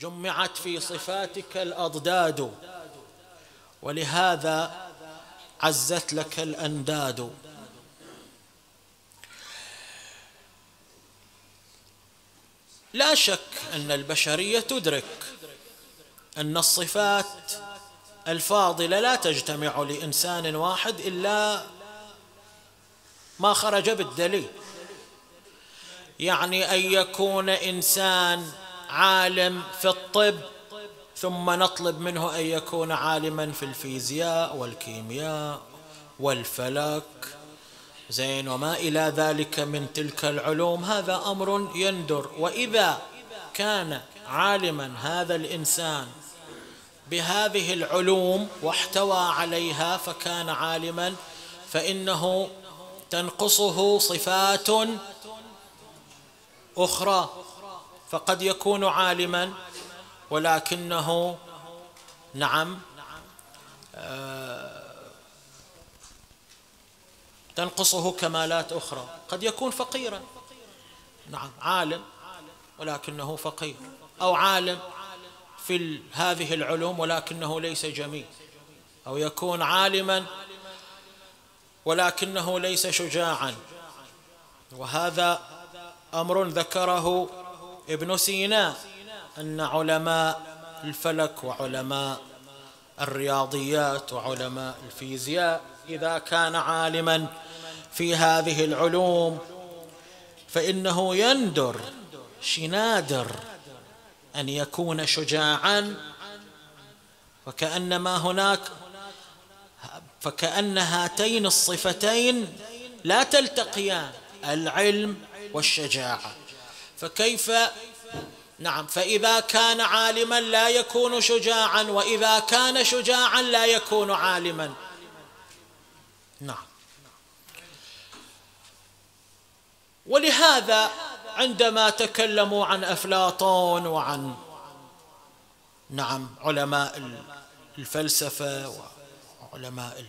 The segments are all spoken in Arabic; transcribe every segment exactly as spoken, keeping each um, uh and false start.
جمعت في صفاتك الأضداد، ولهذا عزت لك الأنداد. لا شك أن البشرية تدرك أن الصفات الفاضلة لا تجتمع لإنسان واحد إلا ما خرج بالدليل، يعني أن يكون إنسان عالم في الطب ثم نطلب منه أن يكون عالما في الفيزياء والكيمياء والفلك زين وما إلى ذلك من تلك العلوم، هذا أمر يندر. وإذا كان عالما هذا الإنسان بهذه العلوم واحتوى عليها فكان عالما، فإنه تنقصه صفات أخرى، فقد يكون عالما ولكنه نعم تنقصه كمالات أخرى، قد يكون فقيرا، نعم عالم ولكنه فقير، أو عالم في هذه العلوم ولكنه ليس جميل، أو يكون عالما ولكنه ليس شجاعا. وهذا أمر ذكره ابن سينا أن علماء الفلك وعلماء الرياضيات وعلماء الفيزياء إذا كان عالما في هذه العلوم فإنه يندر شنادر أن يكون شجاعا، وكأنما هناك فكأن هاتين الصفتين لا تلتقيان، العلم والشجاعة، فكيف نعم فإذا كان عالما لا يكون شجاعا، وإذا كان شجاعا لا يكون عالما. نعم، ولهذا عندما تكلموا عن أفلاطون وعن نعم علماء الفلسفة وعلماء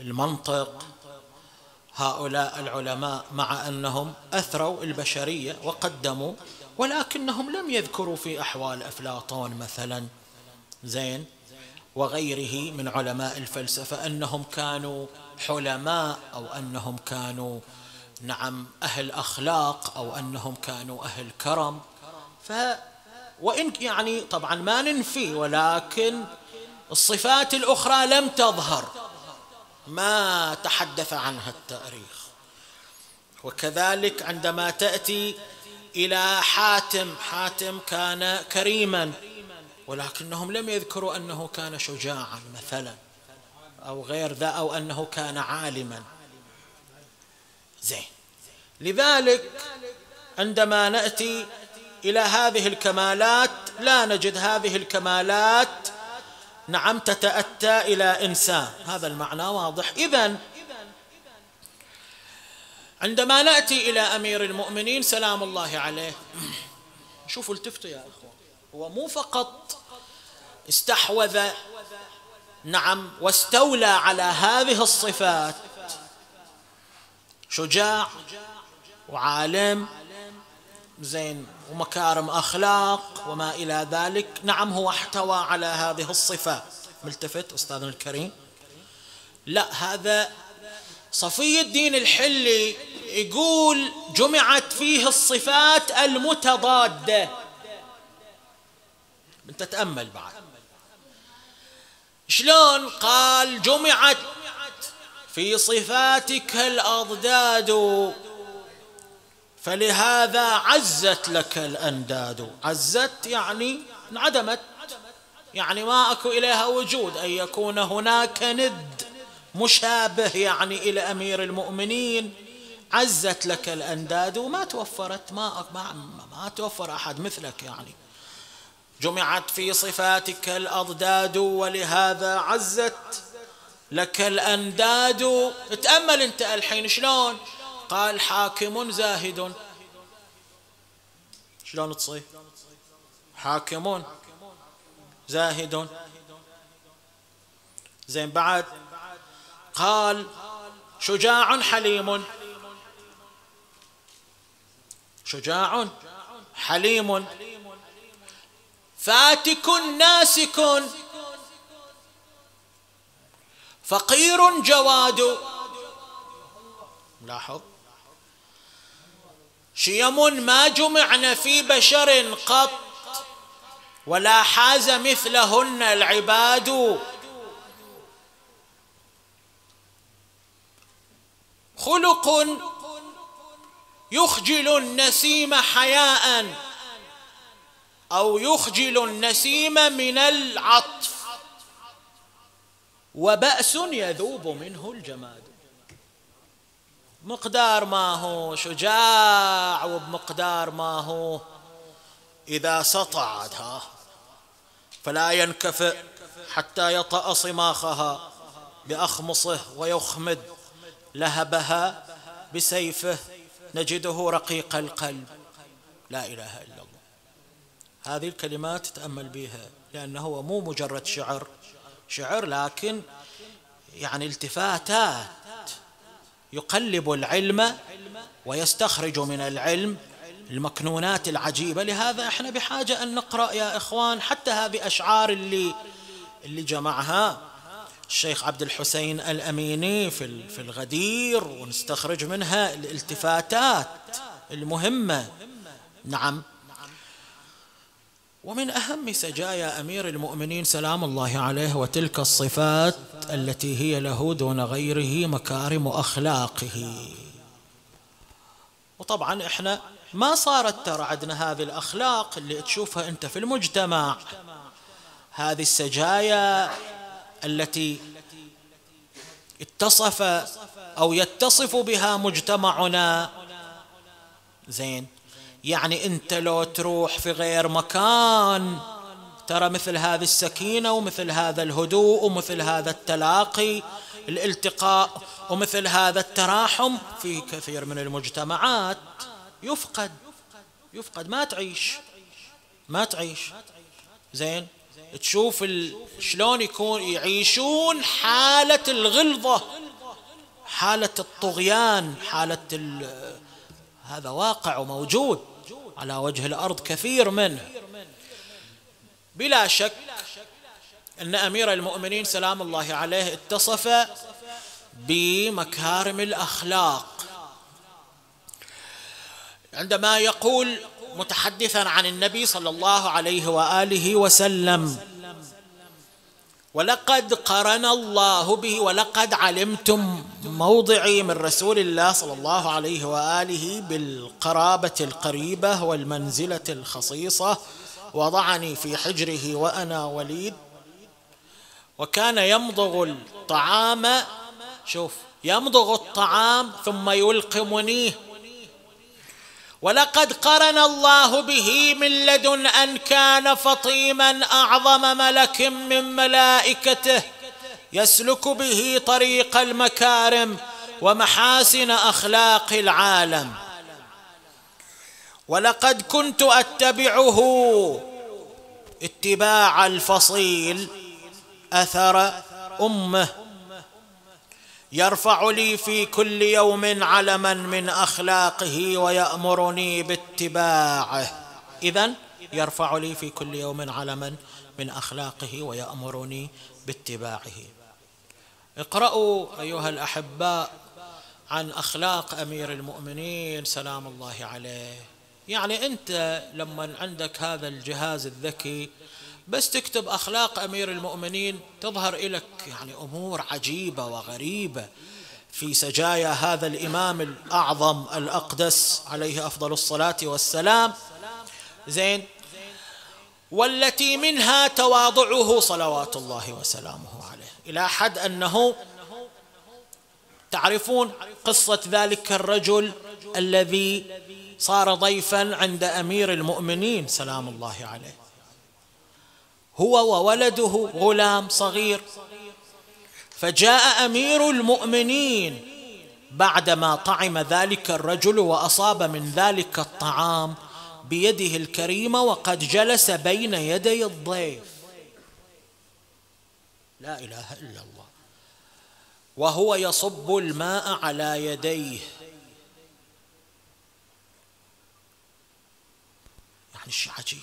المنطق، هؤلاء العلماء مع أنهم أثروا البشرية وقدموا، ولكنهم لم يذكروا في أحوال أفلاطون مثلا زين وغيره من علماء الفلسفة أنهم كانوا حلماء، أو أنهم كانوا نعم أهل أخلاق، أو أنهم كانوا أهل كرم. ف وإن يعني طبعا ما ننفي، ولكن الصفات الأخرى لم تظهر، ما تحدث عنها التاريخ. وكذلك عندما تأتي إلى حاتم، حاتم كان كريما ولكنهم لم يذكروا أنه كان شجاعا مثلا أو غير ذا، أو أنه كان عالما زين. لذلك عندما نأتي إلى هذه الكمالات لا نجد هذه الكمالات نعم تتأتى إلى إنسان، هذا المعنى واضح. إذن عندما نأتي إلى أمير المؤمنين سلام الله عليه، شوفوا التفتوا يا أخوة، هو مو فقط استحوذ نعم واستولى على هذه الصفات، شجاع وعالم زين ومكارم أخلاق وما إلى ذلك، نعم هو احتوى على هذه الصفة. ملتفت أستاذنا الكريم؟ لا، هذا صفي الدين الحلي يقول جمعت فيه الصفات المتضادة. أنت تأمل بعد شلون قال جمعت في صفاتك الأضداد، فلهذا عزت لك الأنداد. عزت يعني انعدمت، يعني ما أكو إليها وجود أن يكون هناك ند مشابه يعني إلى أمير المؤمنين. عزت لك الأنداد وما توفرت، ما ما, ما توفر أحد مثلك، يعني جمعت في صفاتك الأضداد ولهذا عزت لك الأنداد. تأمل أنت الحين شلون قال حاكم زاهد، شلون تصير حاكم زاهد زين. بعد قال شجاع حليم، شجاع حليم، فاتك ناسك فقير جواد. لاحظ، شيم ما جمعن في بشر قط ولا حاز مثلهن العباد. خلق يخجل النسيم حياء أو يخجل النسيم من العطف، وبأس يذوب منه الجماد. مقدار ما هو شجاع وبمقدار ما هو إذا سطعت ها فلا ينكفئ حتى يطأ صماخها بأخمصه ويخمد لهبها بسيفه، نجده رقيق القلب. لا إله إلا الله. هذه الكلمات تتأمل بها، لأنه هو مو مجرد شعر شعر لكن يعني التفاتات، يقلب العلم ويستخرج من العلم المكنونات العجيبة. لهذا احنا بحاجة أن نقرأ يا إخوان حتى هذه أشعار اللي اللي جمعها الشيخ عبد الحسين الاميني في في الغدير، ونستخرج منها الالتفاتات المهمة. نعم. ومن أهم سجايا أمير المؤمنين سلام الله عليه وتلك الصفات التي هي له دون غيره مكارم أخلاقه. وطبعا إحنا ما صارت ترى عندنا هذه الأخلاق اللي تشوفها أنت في المجتمع، هذه السجايا التي اتصف أو يتصف بها مجتمعنا. زين، يعني أنت لو تروح في غير مكان ترى مثل هذه السكينة ومثل هذا الهدوء ومثل هذا التلاقي الالتقاء ومثل هذا التراحم في كثير من المجتمعات يفقد يفقد ما تعيش ما تعيش زين، تشوف شلون يكون يعيشون حالة الغلظة، حالة الطغيان، حالة ال هذا واقع وموجود على وجه الأرض كثير منه. بلا شك أن أمير المؤمنين سلام الله عليه اتصف بمكارم الأخلاق. عندما يقول متحدثا عن النبي صلى الله عليه وآله وسلم: ولقد قرن الله به ولقد علمتم، موضعي من رسول الله صلى الله عليه وآله بالقرابة القريبة والمنزلة الخصيصة، وضعني في حجره وأنا وليد، وكان يمضغ الطعام، شوف، يمضغ الطعام ثم يلقمنيه، ولقد قرن الله به من لدن أن كان فطيما أعظم ملك من ملائكته يسلك به طريق المكارم ومحاسن أخلاق العالم، ولقد كنت أتبعه اتباع الفصيل أثر أمه، يرفع لي في كل يوم علما من أخلاقه ويأمرني باتباعه. إذن يرفع لي في كل يوم علما من أخلاقه ويأمرني باتباعه. اقرأوا أيها الأحباء عن أخلاق أمير المؤمنين سلام الله عليه. يعني أنت لما عندك هذا الجهاز الذكي بس تكتب أخلاق أمير المؤمنين تظهر لك يعني أمور عجيبة وغريبة في سجايا هذا الإمام الأعظم الأقدس عليه أفضل الصلاة والسلام. زين، والتي منها تواضعه صلوات الله وسلامه عليه، إلى حد أنه تعرفون قصة ذلك الرجل الذي صار ضيفا عند أمير المؤمنين سلام الله عليه، هو وولده غلام صغير، فجاء أمير المؤمنين بعدما طعم ذلك الرجل وأصاب من ذلك الطعام بيده الكريمة وقد جلس بين يدي الضيف. لا إله إلا الله. وهو يصب الماء على يديه، يعني شيء عجيب.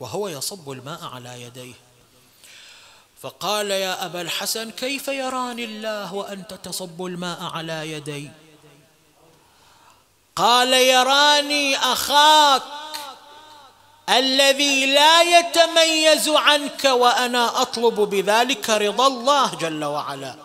وهو يصب الماء على يديه، فقال: يا أبا الحسن، كيف يراني الله وأنت تصب الماء على يدي؟ قال: يراني أخاك الذي لا يتميز عنك، وأنا أطلب بذلك رضا الله جل وعلا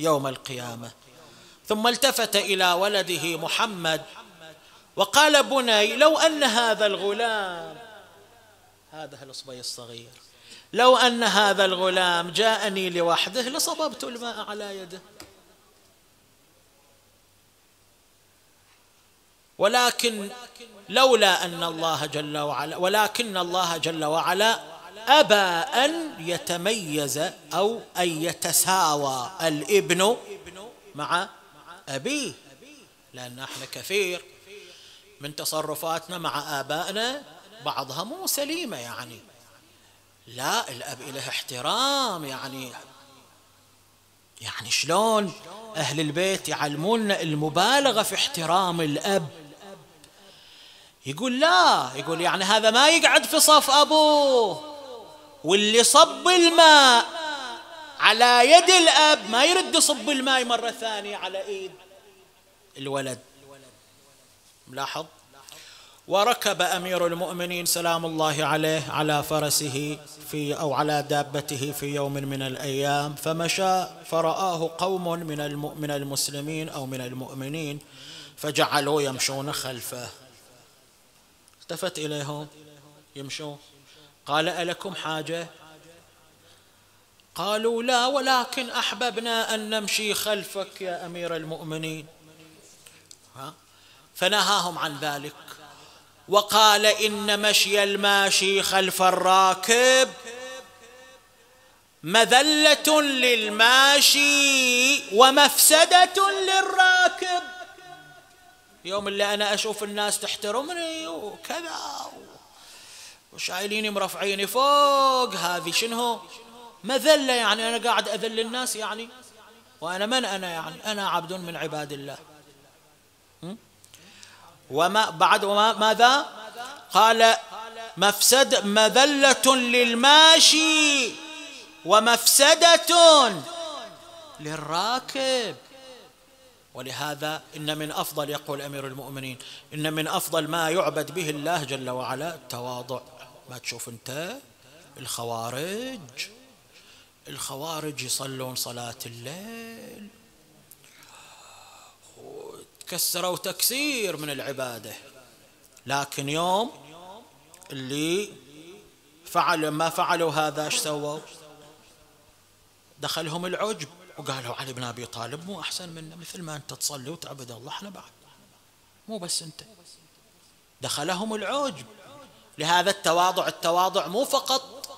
يوم القيامة. ثم التفت إلى ولده محمد وقال: بني، لو أن هذا الغلام، هذا الأصبي الصغير، لو أن هذا الغلام جاءني لوحده لصببت الماء على يده، ولكن لولا أن الله جل وعلا ولكن الله جل وعلا أبى أن يتميز أو أن يتساوى الابن مع أبيه، لأن احنا كثير من تصرفاتنا مع آبائنا بعضها مو سليمة، يعني لا، الأب له احترام، يعني يعني شلون أهل البيت يعلموننا المبالغة في احترام الأب. يقول لا، يقول يعني هذا ما يقعد في صف أبوه، واللي صب الماء على يد الأب ما يرد يصب الماء مرة ثانية على إيد الولد. ملاحظ؟ وركب أمير المؤمنين سلام الله عليه على فرسه في أو على دابته في يوم من الأيام، فمشى فرآه قوم من من المسلمين أو من المؤمنين فجعلوا يمشون خلفه. التفت إليهم يمشون، قال: ألكم حاجة؟ قالوا: لا، ولكن أحببنا أن نمشي خلفك يا أمير المؤمنين. فنهاهم عن ذلك وقال: إن مشي الماشي خلف الراكب مذلة للماشي ومفسدة للراكب. يوم اللي أنا أشوف الناس تحترمني وكذا وشايليني مرفعيني فوق، هذه شنو مذلة؟ يعني أنا قاعد أذل الناس، يعني وأنا من أنا؟ يعني أنا عبد من عباد الله. وما بعد وما ماذا قال؟ مفسد مذلة للماشي ومفسدة للراكب. ولهذا إن من أفضل، يقول أمير المؤمنين، إن من أفضل ما يعبد به الله جل وعلا التواضع. ما تشوف أنت الخوارج الخوارج يصلون صلاة الليل، كسروا تكسير من العبادة، لكن يوم اللي فعلوا ما فعلوا هذا ايش سووا؟ دخلهم العجب وقالوا: علي بن أبي طالب مو أحسن منا؟ مثل ما أنت تصلي وتعبد الله احنا بعد، مو بس أنت. دخلهم العجب. لهذا التواضع، التواضع مو فقط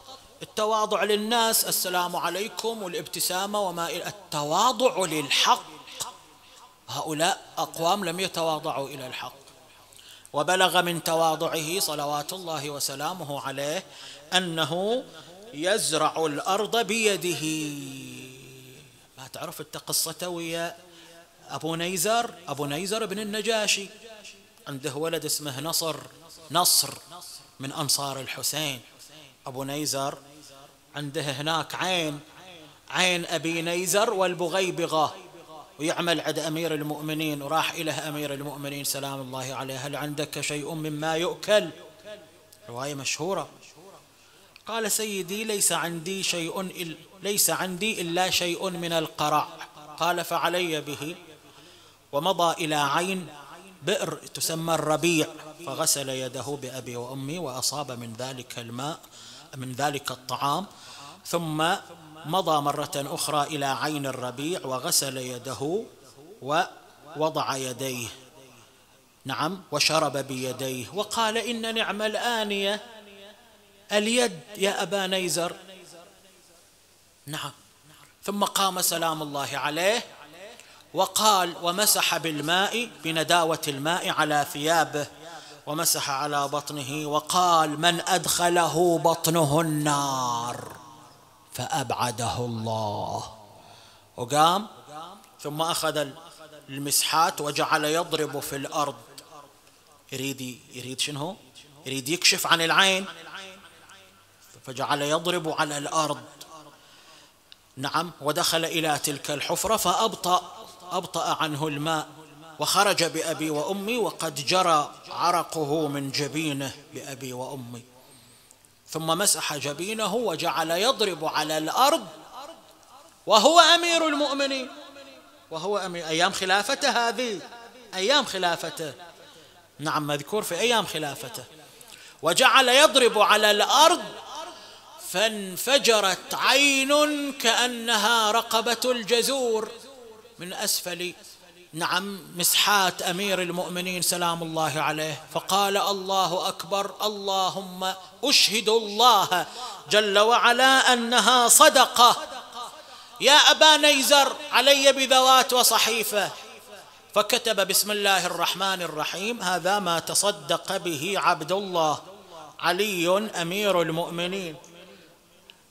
التواضع للناس، السلام عليكم والابتسامة وما إلى، التواضع للحق. هؤلاء أقوام لم يتواضعوا إلى الحق، وبلغ من تواضعه صلوات الله وسلامه عليه أنه يزرع الأرض بيده. ما تعرف أنت قصته ويا أبو نيزر أبو نيزر بن النجاشي، عنده ولد اسمه نصر نصر من أنصار الحسين. أبو نيزر عنده هناك عين عين أبي نيزر والبغيبغة، ويعمل عند أمير المؤمنين، وراح إله أمير المؤمنين سلام الله عليه: هل عندك شيء مما يؤكل؟ رواية مشهورة. قال: سيدي، ليس عندي شيء ليس عندي إلا شيء من القرع. قال: فعلي به. ومضى إلى عين بئر تسمى الربيع، فغسل يده بأبي وأمي وأصاب من ذلك الماء من ذلك الطعام، ثم مضى مرة أخرى إلى عين الربيع وغسل يده ووضع يديه، نعم، وشرب بيديه، وقال: إن نعم الآنية اليد يا أبا نيزر، نعم. ثم قام سلام الله عليه وقال: ومسح بالماء بنداوة الماء على ثيابه، ومسح على بطنه، وقال: من أدخله بطنه النار فأبعده الله. وقام ثم أخذ المسحات وجعل يضرب في الأرض، يريد يريد شنو؟ يريد يكشف عن العين فجعل يضرب على الأرض، نعم، ودخل إلى تلك الحفرة فأبطأ أبطأ عنه الماء، وخرج بأبي وأمي وقد جرى عرقه من جبينه بأبي وأمي، ثم مسح جبينه وجعل يضرب على الأرض وهو أمير المؤمنين، وهو أمير أيام خلافته، هذه أيام خلافته، نعم، مذكور في أيام خلافته، وجعل يضرب على الأرض فانفجرت عين كأنها رقبة الجزور من أسفل، نعم، مسحات أمير المؤمنين سلام الله عليه، فقال الله أكبر، اللهم أشهد الله جل وعلا أنها صدقة، يا أبا نيزر علي بذوات وصحيفة، فكتب بسم الله الرحمن الرحيم، هذا ما تصدق به عبد الله علي أمير المؤمنين،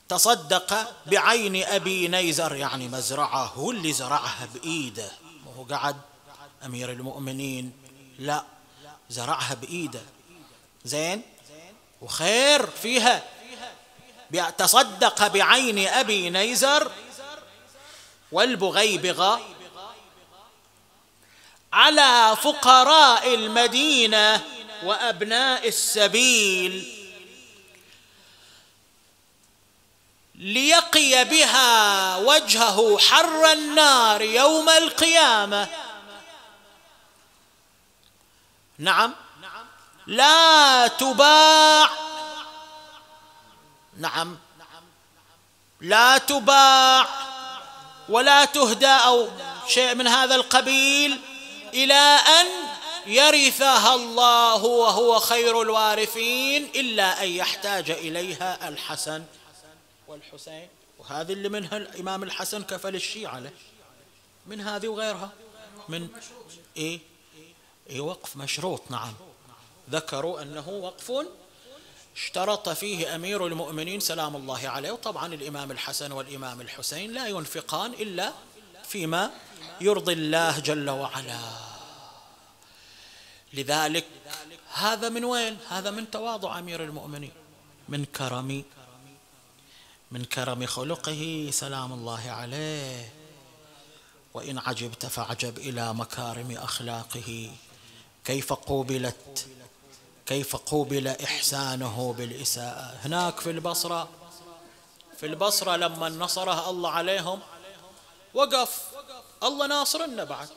تصدق بعين أبي نيزر، يعني مزرعة هو اللي زرعها بإيده، وهو قعد أمير المؤمنين، لا، زرعها بإيده، زين، وخير فيها، تصدق بعين أبي نيزر والبغيبغة على فقراء المدينة وأبناء السبيل ليقي بها وجهه حر النار يوم القيامة، نعم، لا تباع، نعم، لا تباع ولا تهدى أو شيء من هذا القبيل إلى أن يرثها الله وهو خير الوارثين، إلا أن يحتاج إليها الحسن والحسين، وهذه اللي منها الإمام الحسن كفل الشيعة له، من هذه وغيرها من إيه؟ إيه وقف مشروط، نعم، ذكروا أنه وقف اشترط فيه أمير المؤمنين سلام الله عليه، وطبعا الإمام الحسن والإمام الحسين لا ينفقان إلا فيما يرضي الله جل وعلا، لذلك هذا من وين؟ هذا من تواضع أمير المؤمنين، من كرم من كرم خلقه سلام الله عليه، وإن عجبت فعجب إلى مكارم أخلاقه، كيف قوبلت كيف قوبل إحسانه بالإساءة. هناك في البصرة في البصرة لما نصره الله عليهم وقف، الله ناصرنا، بعد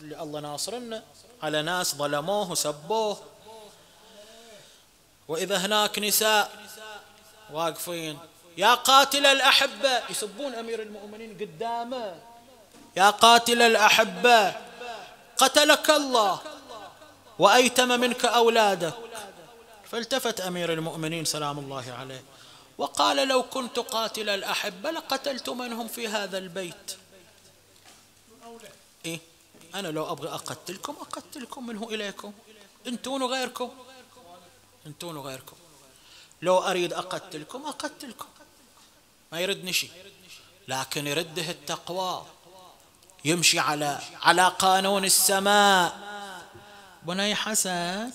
الله ناصرنا على ناس ظلموه وسبوه، وإذا هناك نساء واقفين يا قاتل الأحبة، يسبون أمير المؤمنين قدامه، يا قاتل الأحبة قتلك الله وأيتم منك أولادك، فالتفت أمير المؤمنين سلام الله عليه وقال لو كنت قاتل الأحبة لقتلت من هم في هذا البيت، إيه؟ أنا لو أبغى أقتلكم أقتلكم منه إليكم، أنتون وغيركم أنتون وغيركم لو أريد أقتلكم أقتلكم، ما يردني شيء، لكن يرده التقوى، يمشي على على قانون السماء، بني حسن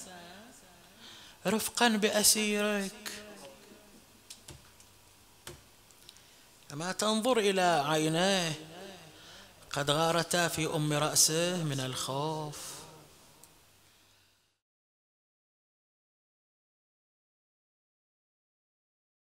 رفقا بأسيرك، أما تنظر إلى عينيه قد غارتا في أم رأسه من الخوف،